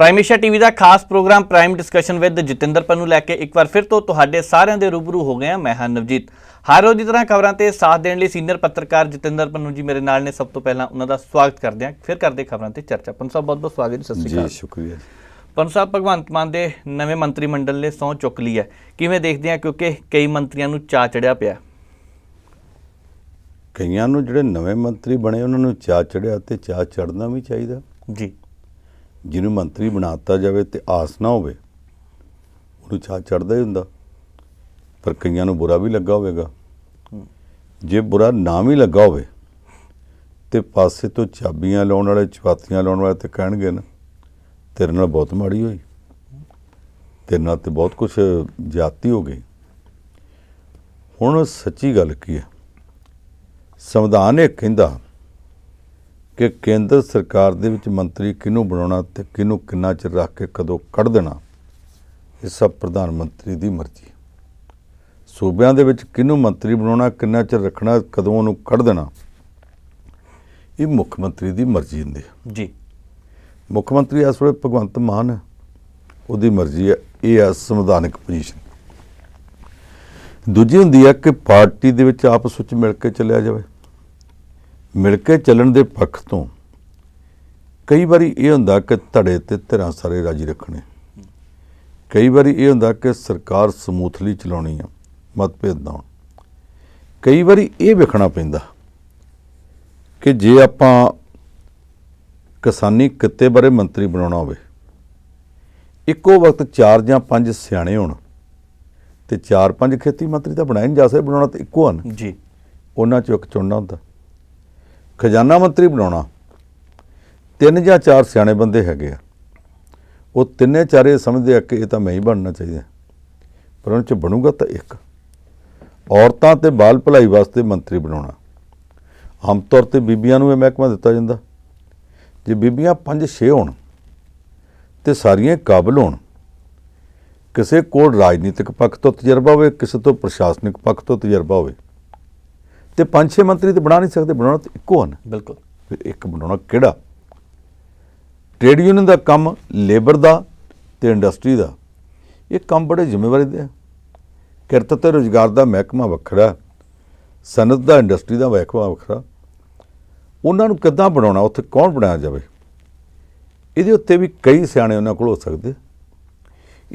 Prime Asia TV का खास programme prime discussion with Jatinder Pannu लैके एक बार फिर तो सारे दे रूबरू हो गए हैं। मैं हाँ नवजीत। हर रोज की तरह खबरों से साथ देने सीनियर पत्रकार जतिंदर पन्नू जी मेरे नाल ने। सब तो पहला उन्होंने स्वागत करते हैं, फिर करते खबरों से चर्चा। पन्नू साहब बहुत बहुत स्वागत। सत श्री अकाल। शुक्रिया। पन्नू साहब, भगवंत मान के नवे मंत्रीमंडल ने सौं चुक ली है, किवें देखते हैं? क्योंकि कई मंत्रियों चा चढ़िया पिया, कईयों जो नवे मंत्री बने उन्होंने चा चढ़िया, तो चा चढ़ना भी चाहिए जी। जिन्होंने मंत्री बनाता जाए तो आस ना हो, चा चढ़ता ही होंगे, पर कईयों को बुरा भी लगा होगा। जे बुरा ना भी लगा हो तो पासे तो चाबियां लाने वाले, चपातियां लाने वाले तो कहणगे ना, तेरे नाल बहुत माड़ी हुई, तेरे नाल तो बहुत कुछ ज्यादती हो गई। हुण सच्ची गल की है, संविधान ये कहता कि केंद्र सरकार दे विच मंत्री किनू बनाना ते किनू किन्ना चिर रख के कदों कढ़ देना, ये सब प्रधानमंत्री दी मर्जी। सूबयां दे विच किनू मंत्री बनाना, किन्ना चिर रखना, कदों उन्हूं कढ़ देना, ये मुख्यमंत्री दी मर्जी हुंदी है जी। मुख्यमंत्री इस वेले भगवंत मान है, उहदी मर्जी है, ये है संविधानिक पोजीशन। दूजी हुंदी है कि पार्टी दे विच आपस विच मिल के चलिया जाए। मिल के चलन के पक्ष तो कई बारी ये होंदा कि धड़े ते धिरां सारे राजी रखने, कई बारी ये होंदा कि सरकार समूथली चलाउणी है, मतभेद ना हो। कई बारी ये वेखना पैंदा कि जे आपां किसानी किते बारे मंत्री बनाउणा होवे, इक्को वक्त चार जां पंज सियाणे होण ते चार पंज खेती मंत्री तां बनाए नहीं जा सकदे, बनाउणा तां इक्को हन जी। उन्हां चों इक चुनना हुंदा। खजाना मंत्री बनाना तीन या चार सियाने बंदे है, वो तिने चारे समझते हैं कि यह मैं ही बनना चाहिए, पर उन्हें बनूगा तो एक। औरतों ते बाल भलाई वास्ते मंत्री बनाना आम तौर पर बीबिया में महकमा दिता जाता। जे बीबिया पांच छे होण ते सारियां काबिल होण, किसी कोल राजनीतिक पक्ष तो तजर्बा हो, किसी तो प्रशासनिक पक्ष तो तजर्बा हो, तो पांच छे मंत्री तो बना नहीं सकते, बनाना तो इक्को है। बिल्कुल। फिर एक बनाना केड़ा? ट्रेड यूनियन का काम लेबर का तो इंडस्ट्री का, ये काम बड़े जिम्मेवारी दे। किरत ते रोजगार का महकमा वखरा, सनत का इंडस्ट्री का महकमा वखरा, उन्होंने कितना बनाना, उत्थे कौन बनाया जाए, ये उत्ते भी कई सियाणे उन्होंने कोल हो सकते।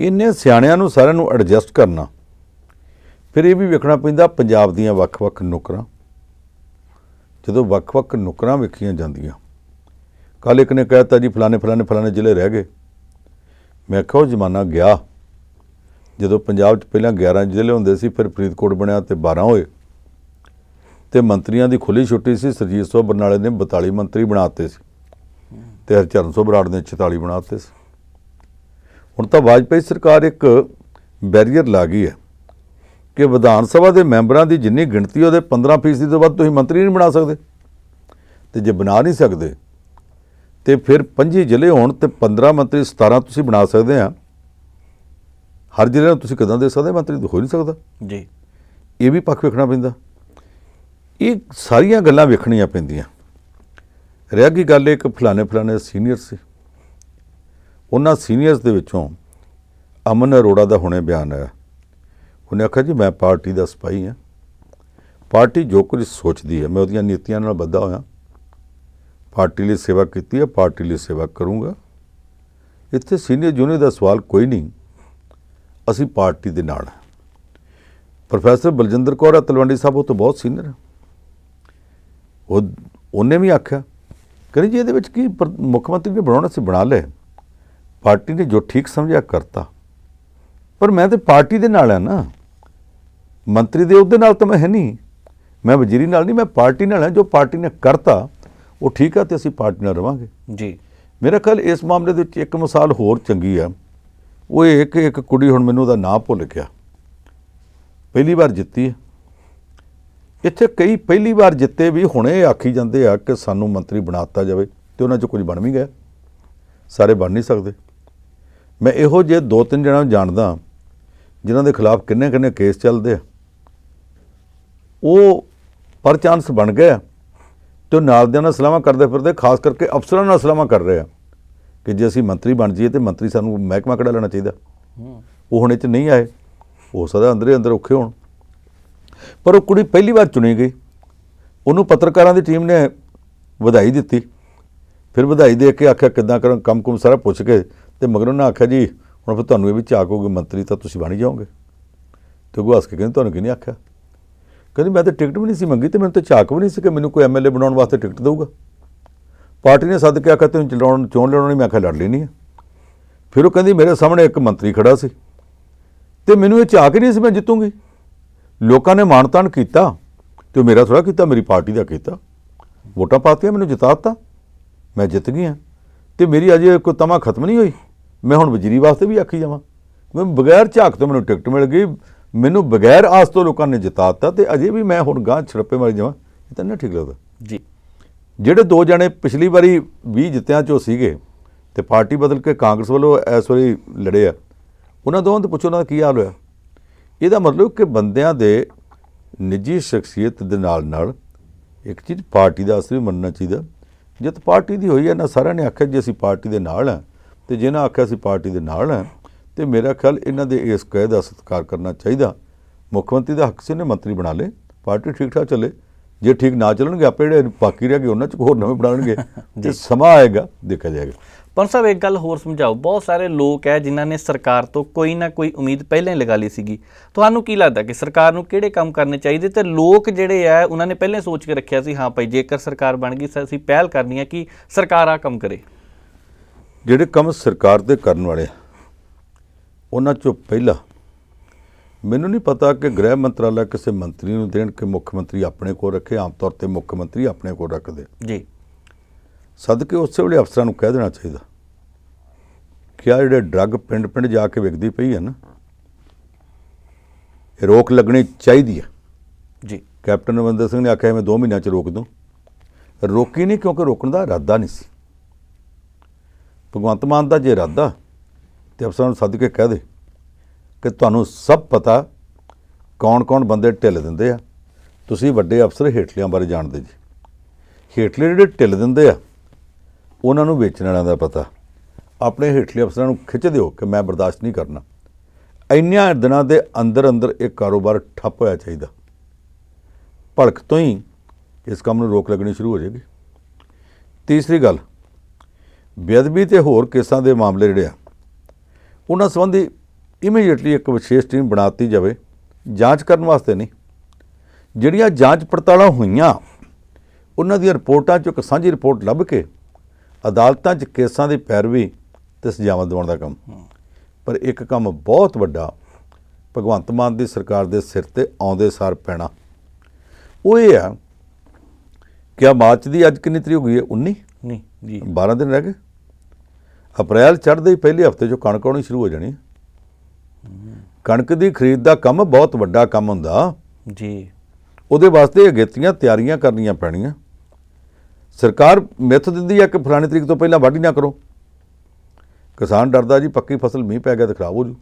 इन्हें सियाणियां नूं सारिआं नूं एडजस्ट करना, फिर यह भी वेखना पैंदा पंजाब दीआं वख-वख नुकरां। जदों वख-वख नुकरां वेखीआं जांदीआं, कल एक ने कहता जी फलाने फलाने फलाने जिले रह गए। मैं आखिआ ओह जमाना गया, जदों पंजाब च पहलां 11 जिले हुंदे सी, फिर फरीदकोट बणिआ ते 12 होए, ते मंत्रियां दी खुली छुट्टी सी। सरजीत साहब बरनाले ने 42 मंत्री बनाते सी, ते हरचरण साहब बराड़ ने 46 बनाते सी। हुण तां वाजपेयी सरकार एक बैरीयर ला गई है कि विधान सभा के मैंबरों की जिनी गिणती है 15% तो वध तुसीं मंत्री नहीं बना सकते। तो जे बना नहीं सकते तो फिर 25 जिले होण ते 15 मंत्री 17 तुसीं बना सकते हैं। हर जिले नूं तुसीं किदां दे सकदे मंत्री? तो हो नहीं सकता जी। ये भी पक्ष वेखना पैंदा, ये सारियां गल्लां वेखणियां पैंदियां। रह गई गल एक फलाने फलाने सीनियर से, उन्हां सीनियर्स दे विचों अमन अरोड़ा का हुणे बयान आया। उन्हें आखिया जी मैं पार्टी का सिपाही हाँ, पार्टी जो कुछ सोचती है मैं उसकी नीतियों नाल बद्धा होया, पार्टी लिए सेवा की है, पार्टी लिए सेवा करूँगा। इत्थे सीनियर यूनियर का सवाल कोई नहीं, असी पार्टी के नाल। प्रोफैसर बलजिंदर कौर तलवंडी साहब वो तो बहुत सीनियर है, उन्हें भी आख्या कहीं जी ये की मुख्यमंत्री ने बनाना सी बना लिया, पार्टी ने जो ठीक समझा करता, पर मैं तो पार्टी के नाल है ना, मंत्री के उहदे नाल तो मैं है नहीं, मैं वजीरी नाल नहीं, मैं पार्टी नाल है। जो पार्टी ने करता वो ठीक है, तो असीं पार्टी नाल रवांगे जी। मेरा ख्याल इस मामले दे विच एक मिसाल होर चंगी है, वो एक एक कुड़ी हुण मैनूं उहदा नाम भुल गया, पहली बार जित्ती है। इत्थे कई पहली बार जित्ते भी हुणे आखी जांदे आ कि सानूं मंत्री बनाता जाए, तो उन्हां चों कुछ बण भी गया, सारे बण नहीं सकदे। मैं इहो जे 2-3 जणा जानदा जिन्होंने खिलाफ़ किन्ने किन्ने केस चलते हैं, वो पर चांस बन गए तो नाल सलाह करते फिरते, खास करके अफसरों सलाह कर रहे हैं कि जे असीं मंत्री बन जाइए तो मंत्री सानूं महकमा कढ़ा लेना चाहिए। वो हुण इत्थे नहीं आए, हो सकदा अंदर ही अंदर औखे होण। पर कुड़ी पहली बार चुनी गई, उन्होंने पत्रकारों की टीम ने ਵਧਾਈ ਦਿੱਤੀ। फिर ਵਧਾਈ ਦੇ ਕੇ आख्या ਕਿੱਦਾਂ ਕਰਨ ਕੰਮ ਸਾਰਾ ਪੁੱਛ ਕੇ ਤੇ ਮਗਰੋਂ ਨਾ आख्या जी ਹੁਣ ਫਿਰ ਤੁਹਾਨੂੰ ਇਹ ਵੀ ਝਾਕ ਹੋਊਗੀ ਮੰਤਰੀ ਤਾਂ ਤੁਸੀਂ ਬਣ ਜਾਓਗੇ। ਤੇ ਉਹ ਹੱਸ ਕੇ ਕਹਿੰਦੇ ਤੁਹਾਨੂੰ ਕਿਹਨੇ आख्या? ਕਹਿੰਦੇ मैं तो टिकट भी नहीं सी ਮੰਗੀ ਤੇ ਮੈਨੂੰ तो ਝਾਕ भी नहीं सी कि ਮੈਨੂੰ कोई ਐਮਐਲਏ ਬਣਾਉਣ वास्ते टिकट ਦੇਊਗਾ। पार्टी ने ਸੱਦ ਕੇ आख्या ਤੈਨੂੰ ਚਲਾਉਣ ਚੋਣ ਲੈਣ ਨਹੀਂ। मैं आख्या लड़ ਲੈਣੀ। फिर वो ਕਹਿੰਦੀ मेरे सामने एक ਮੰਤਰੀ ਖੜਾ ਸੀ ਤੇ ਮੈਨੂੰ ਇਹ ਝਾਕ ही नहीं सी मैं ਜਿੱਤੂਗੀ। ਲੋਕਾਂ ਨੇ ਮਾਣ ਤਾਣ ਕੀਤਾ ਤੇ ਮੇਰਾ ਥੋੜਾ ਕੀਤਾ, ਮੇਰੀ ਪਾਰਟੀ ਦਾ ਕੀਤਾ। वोटा पाती मैंने जिताता, मैं जित गई हाँ। तो मेरी अजे कोई तमा खत्म नहीं हुई। मैं हुण वजीरी वास्ते भी आखी जावां, मैं बगैर झाक तो मैं टिकट मिल गई, मैनू बगैर आस तो लोगों ने जिताता। तो अजे भी मैं हुण गांह छड़प्पे मारी जावां, ये तो नहीं ठीक लगता जी। जिहड़े दो जने पिछली बारी 20 जित्तियां चों सीगे ते पार्टी बदल के कांग्रेस वालों इस वारी लड़े आ, उन्हां दोवां तो पुछो उन्हां दा की हाल होया। इहदा मतलब कि बंदियां दे निजी शख्सियत दे नाल-नाल एक चीज़ पार्टी का असर भी मनना चाहिए। जित पार्टी की हुई है ना, सारे ने आख्या जी असी पार्टी के नाल हैं, तो जिन्हें आख्या असी पार्टी के नाल हैं तो मेरा ख्याल इन्हों के इस कहे का सत्कार करना चाहिए। मुख्यमंत्री का हक से इन्हें मंत्री बना ले, पार्टी ठीक ठाक चले। जे ठीक ना चलनगे आपे जिहड़े बाकी रह गए उन्हां च होर नवें बनाउणगे ते समा आएगा, देखा जाएगा। पर साहब एक गल होर समझाओ, बहुत सारे लोग है जिन्हां ने सरकार तो कोई ना कोई उम्मीद पहले ही लगा ली सीगी। तुहानूं की लगदा कि सरकार नूं किहड़े काम करने चाहिए ते लोग जिहड़े है उन्हां ने पहले सोच के रखिया सी हाँ भाई जेकर सरकार बन गई असीं पहल करनी है कि सरकार आ काम करे। जिहड़े काम सरकार दे करन वाले उन्हां चों पहला मैनूं नहीं पता कि गृह मंत्रालय किसी मंत्री नूं देण कि मुख्यमंत्री अपने को रखे। आम तौर पर मुख्यमंत्री अपने को रखते जी, सद के उस वे अफसरों को कह देना चाहिए कि आ जो ड्रग पिंड पिंड जाके विकती पई है ना, ये रोक लगनी चाहिए जी। कैप्टन अमरिंदर सिंह ने आख्या मैं 2 महीनों च रोक दूँ, रोकी नहीं क्योंकि रोकने का इरादा नहीं सी। भगवंत मान का जो इरादा तो अफसरों सद के कह दे कि तुहानू सब पता कौन कौन बंदे ढिल दिंदे आ, तुसीं वड्डे अफसर हेठलियां बारे जानते जी। हेठले जिहड़े ढिल दिंदे आ उन्हां नूं वेचण वालियां दा पता, अपने हेठले अफसरां नूं खिच दिओ कि मैं बर्दाश्त नहीं करना। इन्नियां दिनां दे अंदर अंदर एक कारोबार ठप्प होया चाहिदा, भड़क तो ही इस काम नूं रोक लगनी शुरू हो जाएगी। तीसरी गल बेअदबी ते होर केसां दे मामले जिहड़े आ उन्हां संबंधी इमीडिएटली एक विशेष टीम बनाती जाए, जाँच करने वास्ते नहीं। जिहड़ियां जाँच पड़तालां होईयां उन्हां दी रिपोर्टां चों एक सांझी रिपोर्ट लभ के अदालतां च केसां दी पैरवी ते सजावां दिवाउण दा काम। पर एक काम बहुत वड्डा भगवंत मान दी सरकार दे सिर ते आउंदे सार पैना, वो ये है कि मार्च दी अज कितनी तरीक हो गई है 19 नहीं जी, 12 दिन रह गए। अप्रैल चढ़दे ही पहले हफ्ते चों कणक आउणी शुरू हो जानी। कणक दी खरीद दा काम बहुत वड्डा काम हुंदा जी, ਉਹਦੇ ਵਾਸਤੇ ਅਗੇਤੀਆਂ ਤਿਆਰੀਆਂ ਕਰਨੀਆਂ ਪੈਣੀਆਂ। ਸਰਕਾਰ ਮਿੱਥ ਦਿੰਦੀ ਹੈ ਕਿ ਫਲਾਣੀ ਤਰੀਕ ਤੋਂ ਪਹਿਲਾਂ ਵਾਢੀ ਨਾ ਕਰੋ, ਕਿਸਾਨ ਡਰਦਾ ਜੀ ਪੱਕੀ ਫਸਲ ਮੀਂਹ ਪੈ ਗਿਆ ਤਾਂ ਖਰਾਬ ਹੋ ਜੂ।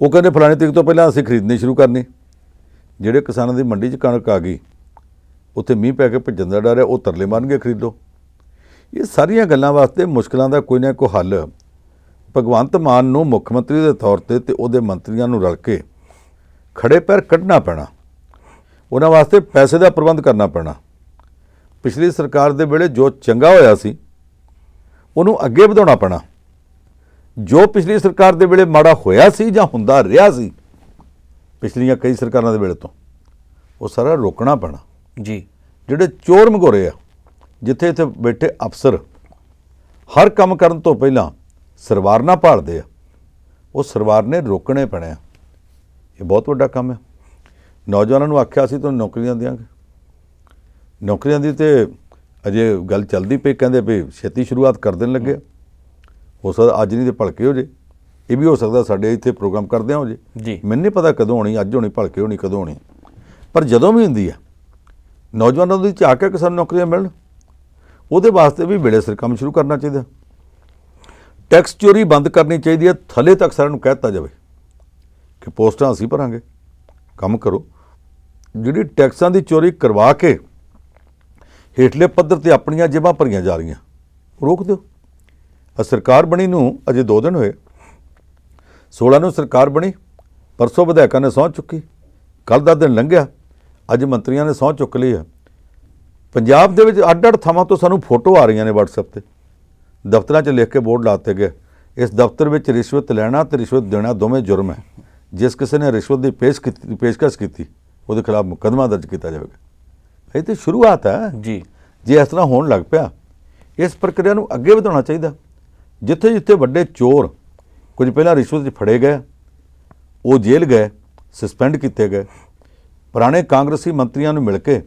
ਉਹ ਕਹਿੰਦੇ ਫਲਾਣੀ ਤਰੀਕ ਤੋਂ ਪਹਿਲਾਂ ਅਸੀਂ ਖਰੀਦਣੀ ਸ਼ੁਰੂ ਕਰਨੀ। ਜਿਹੜੇ ਕਿਸਾਨਾਂ ਦੀ ਮੰਡੀ 'ਚ ਕਣਕ ਆ ਗਈ ਉੱਥੇ ਮੀਂਹ ਪੈ ਕੇ ਭੱਜਣ ਦਾ ਡਰ ਹੈ, ਉਹ ਤਰਲੇ ਮਾਰਨਗੇ ਖਰੀਦ ਲਓ। ਇਹ ਸਾਰੀਆਂ ਗੱਲਾਂ ਵਾਸਤੇ ਮੁਸ਼ਕਲਾਂ ਦਾ ਕੋਈ ਨਾ ਕੋਈ ਹੱਲ ਭਗਵੰਤ ਮਾਨ ਨੂੰ ਮੁੱਖ ਮੰਤਰੀ ਦੇ ਤੌਰ 'ਤੇ ਅਤੇ ਉਹਦੇ ਮੰਤਰੀਆਂ ਨੂੰ ਰਲ ਕੇ ਖੜੇ ਪੈਰ ਕੱਢਣਾ ਪੈਣਾ। उन्हां वास्ते पैसे का प्रबंध करना पैना। पिछली सरकार दे वेले जो चंगा होया सी उन्होंने अगे वधाउणा पैना, जो पिछली सरकार दे वेले माड़ा होया सी जां हुंदा रहा सी पिछलियां कई सरकारां दे वेले तों, वो सारा रोकना पैना जी। जिहड़े चोर मगोरे आ जिथे इत्थे बैठे अफसर हर काम करन तों पहलां सरवार ना भालदे आ, वो सरवार ने रोकणे पैणे। ये बहुत वड्डा काम है। नौजवानों को आख्या असी तो नौकरियां देंगे, नौकरियां दी तो अजे गल चलती पई, कहते भी छेती शुरुआत कर देन लगे। हो सकता अज नहीं तो भलके हो जे, ये भी हो सकता साढ़े इतने प्रोग्राम करदे हो जे, मैनूं नहीं पता कदों होनी, अज होनी भलके होनी कदों होनी। पर जदों भी हुंदी है नौजवानों की झाक है कि सानूं नौकरियां मिलन, उहदे वास्ते भी वेले सिर काम शुरू करना चाहिए। टैक्स चोरी बंद करनी चाहिए, थले तक सारिआं नूं कह दित्ता जाए कि पोस्टां असीं भरांगे काम करो। जिहड़ी टैक्सां दी चोरी करवा के हेठले पद्धर ते अपनियां जेबां भरीआं जा रहीआं रोक दिओ। सरकार बनी अजे 2 दिन होए। 16 नूं सरकार बनी, परसों विधायकों ने सौं चुकी, कल का दिन लंघिया, अज मंत्रियों ने सौं चुक ली है। पंजाब दे विच अड्ड-अड्ड थावां तो सानूं फोटो आ रही ने WhatsApp ते, दफ्तरां 'च लिख के बोर्ड लाते गए इस दफ्तर में रिश्वत लेना तो रिश्वत देना दोवें जुर्म है, जिस किसी ने रिश्वत की पेशकश की उसके खिलाफ मुकदमा दर्ज किया जाएगा। ये तो शुरुआत है जी। जे इस तरह होने लग पिया, इस प्रक्रिया को अगे बढ़ाना चाहिए। जिथे जिथे वड्डे चोर कुछ पहला रिश्वत में फड़े गए, वो जेल गए, सस्पेंड किए गए, पुराने कांग्रेसी मंत्रियों ने मिल के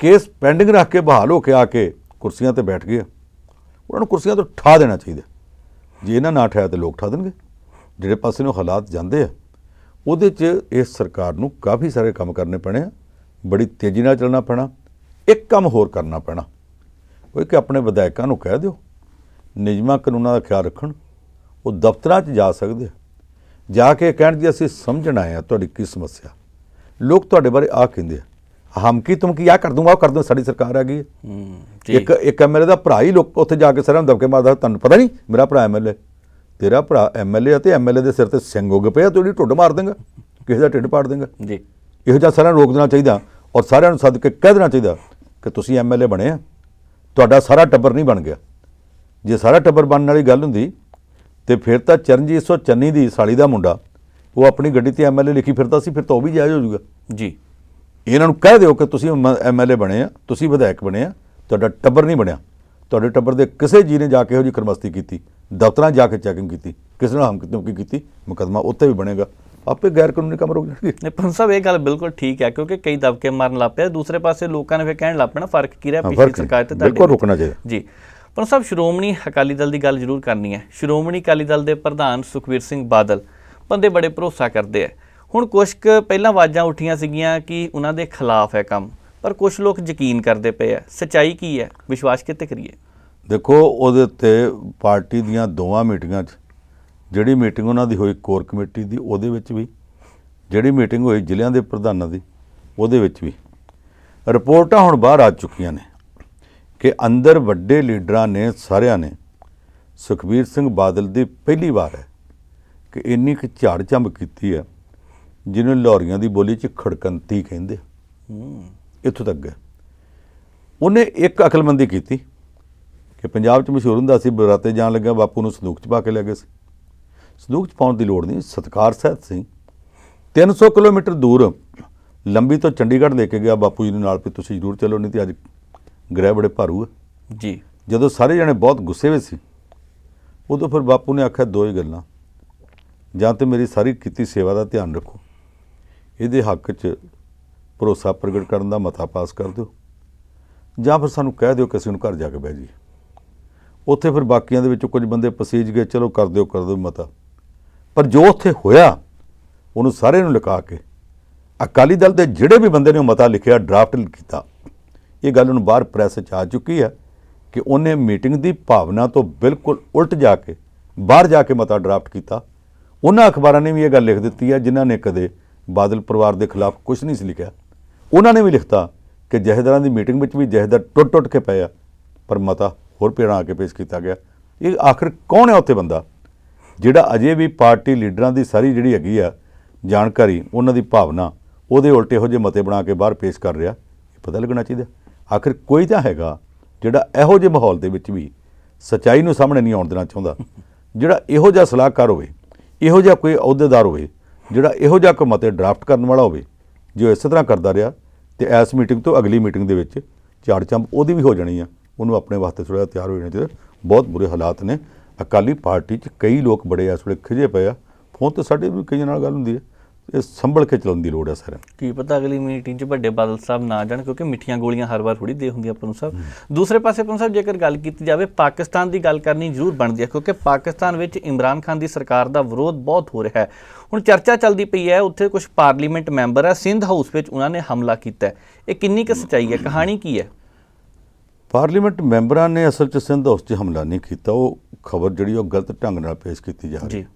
केस पेंडिंग रख के बहाल होकर आके कुर्सियां ते बैठ गए, उन्होंने कुर्सियां तो ठा देना चाहिए। जे इन्होंने ना ठाया तो लोग ठा देंगे। जिहड़े पासे नूं हालात जाते हैं उहदे च इस सरकार नूं काफ़ी सारे काम करने पैने, बड़ी तेज़ी नाल चलना पैना। एक काम होर करना पैना, वो कि अपने विधायकों नूं कह दिओ निजमां कानूनां दा ख्याल रखण। वो दफ्तरां 'च जा सकदे, जाके कहण जी असीं समझण आए हां तुहाडी की समस्या, लोग तुहाडे बारे आ कहंदे आ, हम की तुम की आ कर दूंगा, कर दूं, साडी सरकार आ गई है। एक MLA दा भरा ही लोग उत्थे जाके सारे दबके मारदा, तुहानूं पता नहीं मेरा भरा MLA, तेरा भरा MLA ते MLA के सिर ते सिंग उग पे तो ढिड मार देंगा, किसी का ढिड पाड़ देंगा जी। इहो जिहा सारा रोक देना चाहिए और सारे सद के कह देना चाहिए कि तुसीं MLA बने आ, तुहाडा सारा टब्बर नहीं बन गया। जे सारा टब्बर बनने वाली गल हुंदी तो फिर तो चरणजीत सिंह चन्नी की साली का मुंडा वो अपनी गड्डी ते MLA लिखी फिरता सी, फिर तो वह भी जायज़ हो जाऊगा जी। इन्हों कह दो कि तुसीं MLA बने आ, तुसीं विधायक बने आ, तुहाडा टब्बर नहीं बनया, तुहाडे टब्बर के किसी जी ने जाके इहो जी खरमस्ती की, दफ्तर जाके चैकिंग की, किसी ने हमकी की, मुकदमा उत्ते भी बनेगा, आपे गैर कानूनी काम रोक जाएंगे। नहीं पंच साहब, ये गल बिल्कुल ठीक है, क्योंकि कई दबके मारन लग पे, दूसरे पासे लोगों ने फिर कहण लग पैना फर्क की रहा पिछली सरकार ते। बिल्कुल रोकना चाहिए जी। पंच साहब, श्रोमणी अकाली दल की गल जरूर करनी है। श्रोमणी अकाली दल के प्रधान सुखबीर सिंह बादल बंदे बड़े भरोसा करते हैं। हुण कुछ क पहला आवाज़ां उठिया सीगियां कि उन्हां दे खिलाफ है काम, पर कुछ लोग यकीन करते पे है। सच्चाई की है, विश्वास कित्थे करिए? देखो, उहदे ते पार्टी दीआं दोवां मीटिंगां 'च जिहड़ी मीटिंग उन्हां दी होई कोर कमेटी दी, उहदे विच भी जिहड़ी मीटिंग होई जिल੍ਹਿਆਂ ਦੇ ਪ੍ਰਧਾਨਾਂ ਦੀ, उहदे विच भी रिपोर्टां हुण बाहर आ चुकियां ने कि अंदर वड्डे लीडरां ने सारिਆਂ ने सुखबीर सिंह बादल दी पहली वार है कि इन्नी क झाड़ झंब कीती है जिन्होंने लाहौरियां दी बोली च खड़कंती कहिंदे। इत्थों तक गए उन्हें एक अकलमंदी की कि पंजाब मशहूर हुंदा सी बराते जान लग्या बापू नूं संदूक च पा के लै गए। संदूक च पाउण दी लोड़ नहीं, सतकार साहिब सिंह 300 किलोमीटर दूर लंबी तो चंडीगढ़ लेके गया बापू जी नूं नाल, पे तुसीं जरूर चलो, नहीं तो अज ग्रह बड़े भारू है जी। जदों सारे जने बहुत गुस्से में सी, उदों फिर बापू ने आख्या दो ही गल्लां, जां ते मेरी सारी कीती सेवा दा ध्यान रखो, इहदे हक च भरोसा प्रगट करन दा मता पास कर दिओ, जां फिर सानूं कह दिओ कि असीं घर जाके बह जाइए। उत्थे फिर बाकियां दे विचों कुछ बंदे पसीज गए, चलो कर दिओ मता। पर जो उत्थे होया उहनूं सारे नूं लिखा के अकाली दल दे जिहड़े भी बंदे ने मता लिखिया, ड्राफ्ट कीता, ये गल हुण बाहर प्रैस च आ चुकी है कि उन्हें मीटिंग दी भावना तो बिल्कुल उल्ट जाके बाहर जाके मता ड्राफ्ट किया। उन्हां अखबारों ने भी ये गल लिख दी है जिन्हां ने कदे बादल परिवार के खिलाफ कुछ नहीं लिखा, उन्होंने भी लिखता कि जहेदारां की मीटिंग में भी जहेदार टुट टुट के पाया, पर मता होर पेड़ा आके पेश किया गया। ये आखिर कौन है उत्थे बंदा जिहड़ा अजे भी पार्टी लीडरां की सारी जिहड़ी हैगी आ जानकारी, उन्हां दी भावना, उहदे उल्ट इहो जिहे मते बना के बाहर पेश कर रहा? पता लगना चाहिए आखिर कोई तो हैगा जिहड़ा इहो जिहे माहौल दे विच भी सच्चाई नूं सामने नहीं आउण देना चाहुंदा, जिहड़ा इहो जिहा सलाहकार होवे, इहो जिहा कोई अहुदेदार होवे, जिहड़ा इहो जिहा कोई मते ड्राफ्ट करन वाला होवे। जो इस तरह करता रहा तो इस मीटिंग तो अगली मीटिंग दे विच झाड़ झंब उहदी भी हो जानी है। उन्होंने अपने वास्ते थोड़ा तैयार हो जाना चाहिए। बहुत बुरे हालात ने अकाली पार्टी च, कई लोग बड़े इस वे खिजे पे आ, फोन तो साढ़े भी कई गल होंदी है, ये संभल के चलाने की लड़ है सर। की पता अगली मीटिंग में बड़े बादल साहब ना जान, क्योंकि मिठिया गोलियां हर बार थोड़ी दे होंगी। पंनू साहब, दूसरे पास पंनू साहब जेकर गल की जाए पाकिस्तान की गल करनी जरूर बनती है, क्योंकि पाकिस्तान में इमरान खान की सरकार का विरोध बहुत हो रहा है। हुण चर्चा चलती पई है उत्थे कुछ पार्लीमेंट मैंबर है सिंध हाउस में उन्होंने हमला किया, ये किन्नी क सच्चाई है, कहानी की है? पार्लीमेंट मैंबर ने असल च सिंध हाउस में हमला नहीं किया, वो खबर जी गलत ढंग नाल पेश की जा रही है।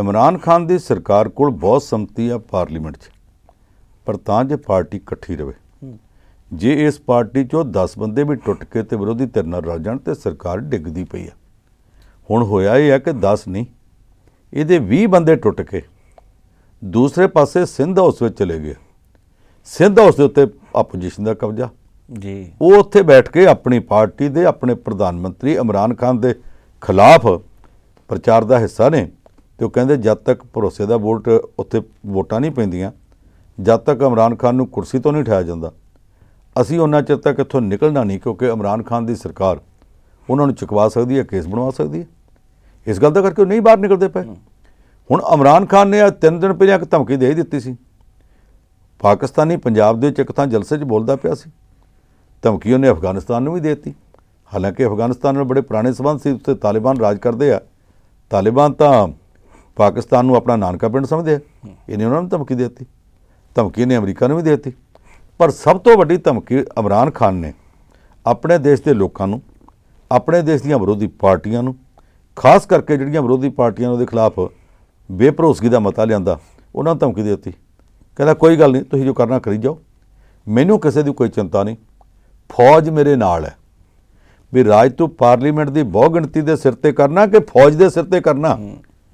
इमरान खान की सरकार को बहुत सम्मति है पार्लीमेंट च, पर तां जे पार्टी इकट्ठी रहे, जे इस पार्टी चो 10 बंदे भी टुट के तो विरोधी धिर नाल रल जाण तो सरकार डिगदी पई है। हुण होया ये है कि 10 नहीं इहदे 20 बंदे टुट के दूसरे पासे सिंध हाउस में चले गए। सिंध हाउस के उत्ते आपोजिशन का कब्जा जी, वो उत्थे बैठ के अपनी पार्टी दे अपने प्रधानमंत्री इमरान खान दे खिलाफ प्रचार का हिस्सा ने। तो कहते जब तक भरोसे का वोट उत्थे वोटां नहीं पैंदियां, जब तक इमरान खान नूं कुर्सी तो नहीं उठाया जाता, असी उन्ना चिर तक इत्थों निकलना नहीं, क्योंकि इमरान खान की सरकार उन्होंने चुकवा सकती है, केस बनवा सकती है। इस गल का करके नहीं बाहर निकलते पे। हुण इमरान खान ने 3 दिन पहले एक धमकी दे दी सी, पाकिस्तानी पंजाब दे एक थां जलसे च बोलता पिया सी, धमकी उन्हें अफगानिस्तान में भी देती। हालांकि अफगानिस्तान में बड़े पुराने संबंध से, उत्थे तालिबान राज करते हैं, तालिबान तो पाकिस्तान को अपना नानका पिंड समझते हैं, इन्हें उन्होंने धमकी देती, धमकी ने अमरीका ने भी देती। पर सब तो वड्डी धमकी इमरान खान ने अपने देश के लोगों को, अपने देश दी विरोधी पार्टियां नूं, खास करके जिहड़ियां विरोधी पार्टियां उहदे खिलाफ बेभरोसगी दा मता लिआंदा, उन्हां नूं धमकी देती। कहता कोई गल नहीं, तुसीं जो करना करी जाओ, मैनूं किसी दी कोई चिंता नहीं, फौज मेरे नाल है। भी राज तों पार्लीमेंट की बहु गिणती के सिर ते करना कि फौज के सिर ते करना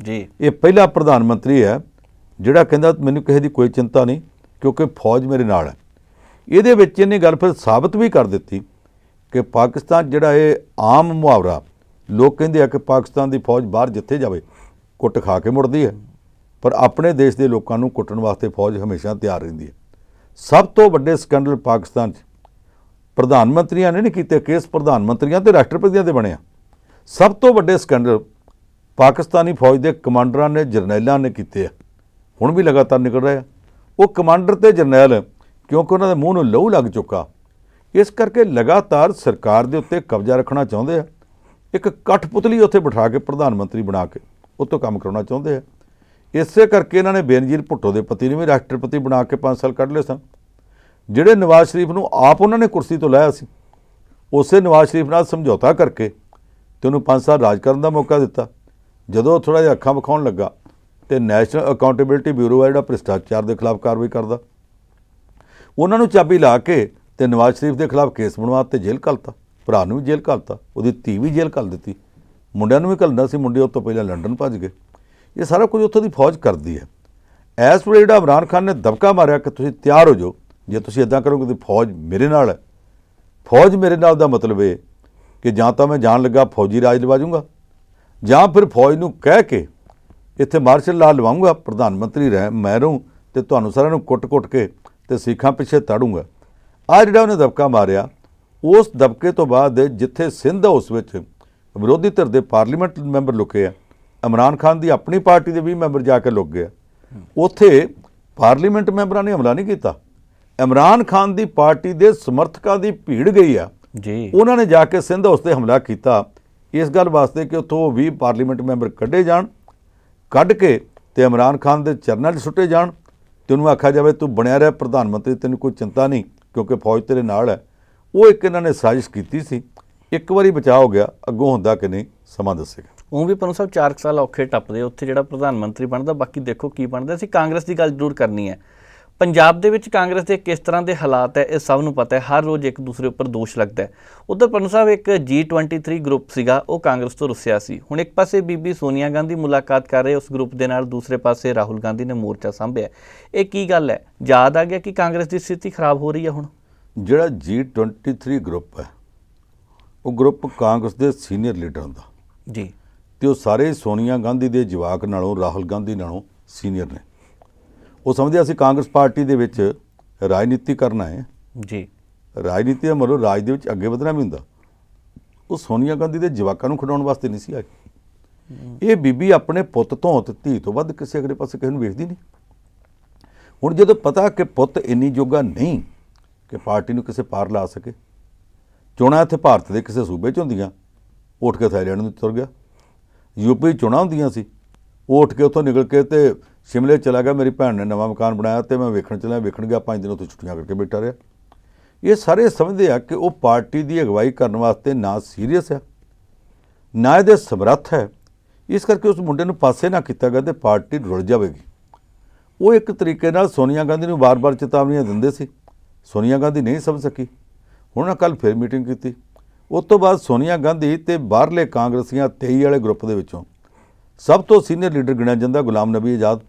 जी। ये पहला प्रधानमंत्री है जिहड़ा कहंदा मैनूं किसी की कोई चिंता नहीं क्योंकि फौज मेरे नाल है। ਇਹਦੇ ਵਿੱਚ ਇਹਨੇ ਗੱਲ ਫਿਰ ਸਾਬਤ ਵੀ ਕਰ ਦਿੱਤੀ ਕਿ ਪਾਕਿਸਤਾਨ ਜਿਹੜਾ ਇਹ ਆਮ ਮੁਹਾਵਰਾ ਲੋਕ ਕਹਿੰਦੇ ਆ ਕਿ ਪਾਕਿਸਤਾਨ ਦੀ ਫੌਜ ਬਾਹਰ ਜਿੱਥੇ ਜਾਵੇ ਕੁੱਟ ਖਾ ਕੇ ਮੁੜਦੀ ਹੈ, ਪਰ ਆਪਣੇ ਦੇਸ਼ ਦੇ ਲੋਕਾਂ ਨੂੰ ਕੁੱਟਣ ਵਾਸਤੇ ਫੌਜ ਹਮੇਸ਼ਾ ਤਿਆਰ ਰਹਿੰਦੀ ਹੈ। ਸਭ ਤੋਂ ਵੱਡੇ ਸਕੈਂਡਲ ਪਾਕਿਸਤਾਨ 'ਚ ਪ੍ਰਧਾਨ ਮੰਤਰੀਆਂ ਨੇ ਨਹੀਂ ਕੀਤੇ ਕੇਸ, ਪ੍ਰਧਾਨ ਮੰਤਰੀਆਂ ਤੇ ਰਾਸ਼ਟਰਪਤੀਆਂ ਦੇ ਬਣਿਆ। ਸਭ ਤੋਂ ਵੱਡੇ ਸਕੈਂਡਲ ਪਾਕਿਸਤਾਨੀ ਫੌਜ ਦੇ ਕਮਾਂਡਰਾਂ ਨੇ, ਜਰਨੈਲਾਂ ਨੇ ਕੀਤੇ ਆ, ਹੁਣ ਵੀ ਲਗਾਤਾਰ ਨਿਕਲ ਰਹੇ ਆ। ਉਹ ਕਮਾਂਡਰ ਤੇ ਜਰਨੈਲ क्योंकि उन्होंने मूँह में लहू लग चुका, इस करके लगातार सरकार के उत्ते कब्जा रखना चाहते हैं। एक कठपुतली उत्थे बिठा के प्रधानमंत्री बना के उत्तों काम करवाना चाहते हैं। इस करके इन्होंने बेनजीर भुट्टो के पति ने भी राष्ट्रपति बना के 5 साल कढ़ लए सन, जिहड़े नवाज़ शरीफ नूं आप उन्होंने कुर्सी तो लाया सी। उस नवाज़ शरीफ नाल समझौता करके ते उन्हूं 5 साल राज करन दा मौका दिता। जदों थोड़ा जिहा अखां विखाउण लगा तो नैशनल अकाउंटेबिलिटी ब्यूरो है जिहड़ा भ्रिष्टाचार के खिलाफ कार्रवाई करता, उन्होंने चाबी ला के ते नवाज़ शरीफ के खिलाफ केस बनवाते, जेल घलता, भरा भी जेल घलता, वो धी भी जेल घल दी, मुंडिया भी घलना सी, मुंडे उतो पहले लंडन भज गए। ये सारा कुछ उत्थों की फौज करती है। इस वे जो इमरान खान ने दबका मारिया कि तुसीं तैयार हो जाओ, जे तुसीं इदां करोगे तो फौज मेरे नाल है। फौज मेरे नाल दा मतलब ये कि जां तां मैं जान लगा फौजी राज लवा जूँगा, जां फिर फौज नूं कह के इत्थे मार्शल ला लवाऊँगा, प्रधानमंत्री रह मैं रहूँ तो तुहानूं सारिआं नूं कुट कुट के तो सिखा पिछे ताड़ूंगा। आ जिहड़ा उन्हें दबका मारिया, उस दबके तो बाद जिथे सिंध हाउस विरोधी धिर के पार्लीमेंट मैंबर लुके है, इमरान खान की अपनी पार्टी के भी मैंबर जाके लुक गए। उत्थे पार्लीमेंट मैंबर ने हमला नहीं किया, इमरान खान की पार्टी के समर्थकों की भीड़ गई है जी, उन्होंने जाके सिंध हाउस हमला किया। इस गल वास्ते कि उतों भी पार्लीमेंट मैंबर कढ़े जाण, कढ़ के ते इमरान खान के चरनां 'च सुटे जाण, तेनों आखा जाए तू बनया रहा प्रधानमंत्री, तेन कोई चिंता नहीं क्योंकि फौज तेरे नाल है। वो एक इन्होंने साजिश की सी, एक बारी बचाव हो गया, अगों होंदा कि नहीं समा दसेगा। वो भी पन्नू साहब 4 साल औखे टपदे उत्थे जिहड़ा प्रधानमंत्री बनता, बाकी देखो की बनता। असीं कांग्रेस की गल जरूर करनी है। पंजाब दे विच कांग्रेस के किस तरह के हालात है ये सब नूं पता है, हर रोज़ एक दूसरे उपर दोष लगता है। उधर पन्नू साहब एक G-23 ग्रुप सीगा, वो कांग्रेस तो रुसिया सी। हुण एक पासे बीबी सोनिया गांधी मुलाकात कर रहे उस ग्रुप के नाल, दूसरे पासे राहुल गांधी ने मोर्चा सांभिया। ये की गल है, याद आ गया कि कांग्रेस की स्थिति खराब हो रही है। हुण जिहड़ा G-23 ग्रुप है, वो ग्रुप कांग्रेस के सीनियर लीडर दा जी, तो सारे सोनिया गांधी के जवाक नालों, राहुल गांधी नालों सीनियर ने। वो समझदे असीं कांग्रेस पार्टी दे विच राजनीति करना है जी, राजनीति मतलब राज दे विच अगे वधना भी हुंदा। वो सोनिया गांधी दे जवाकां नूं खिडाउण वास्ते नहीं सी आई। ये बीबी अपने पुत्त तो ते धी तो वध किसी अगले पासे किसी नूं वेखदी नहीं। हुण जदों पता कि पुत्त इन्नी जोगा नहीं कि पार्टी नूं किसी पार ला सके, चोणां इत्थे भारत दे किसी सूबे च हुंदियां, उठ के थाईलैंड नूं तुर गया। यूपी चोणां हुंदियां सी, उठ के उत्थों निकल के ते शिमले चला गया। मेरी भैन ने नवा मकान बनाया तो मैं वेखण चला, वेखण गया, 5 दिन उत्थे छुट्टियां करके बैठा रहा। ये सारे समझते हैं कि वो पार्टी की अगवाई करने वास्ते ना सीरीयस है, ना ये समर्थ है। इस करके उस मुंडे नूं पासे ना किया गया तो पार्टी रुल जाएगी। वो एक तरीके नाल सोनिया गांधी नूं बार बार चेतावनियां दिंदे सी, सोनिया गांधी नहीं समझ सकी। हुण कल फिर मीटिंग की, उस तो बाद सोनिया गांधी ते बाहरले कांग्रसियां 23 वाले ग्रुप के विचों सब तो सीनियर लीडर गिणिया जाता गुलाम नबी आजाद।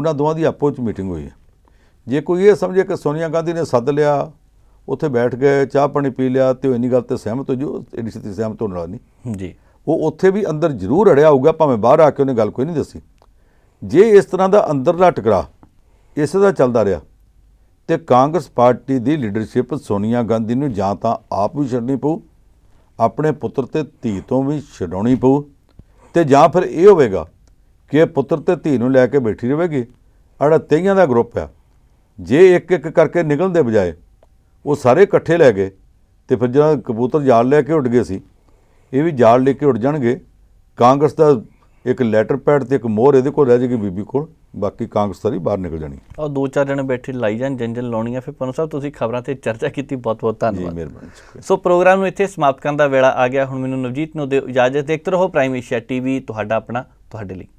उन्होंने दोवां दी आपों च मीटिंग हुई है। जे कोई ये समझे कि सोनिया गांधी ने सद लिया, उत्थे बैठ गए, चाह पानी पी लिया तो इन्नी गल तो सहमत हो जो एडी छेती सहमत होने वाला नहीं जी। वो उत्थे भी अंदर जरूर अड़िया होगा, भावें बाहर आके उन्हें गल कोई नहीं दसी। जे इस तरह का अंदरला टकराव इस तरह चलता रहा तो कांग्रेस पार्टी की लीडरशिप सोनिया गांधी ने जां तां आप भी छड्डनी पऊ, अपने पुत्र ते धी तो भी छडाउणी पऊ, तो जां फिर यह होगा कि पुत्र ते धी नूं लैके बैठी रहेगी। 38 का ग्रुप है, जे एक एक करके निकलण दे बजाय वो सारे इकट्ठे लै गए तो फिर जो कबूतर जाल लैके उड़ गए सी, ये भी जाल लेके उड़ जाएंगे। कांग्रेस का एक लैटर पैड तो एक मोहर ये रह जाएगी बीबी को, बाकी कांग्रेस सारी बाहर निकल जानी। और 2-4 जने बैठे लाई जान जंजल लाउणियां। फिर पन्नू साहब तुसीं खबरां ते चर्चा की, बहुत बहुत धन्यवाद। सो प्रोग्राम नूं इत्थे समाप्त करन दा वेला आ गया। हुण मैनूं नवजीत नूं दिओ इजाजत। देखते रहो प्राइम एशिया टीवी, तुहाडा अपना, तुहाडे लिए।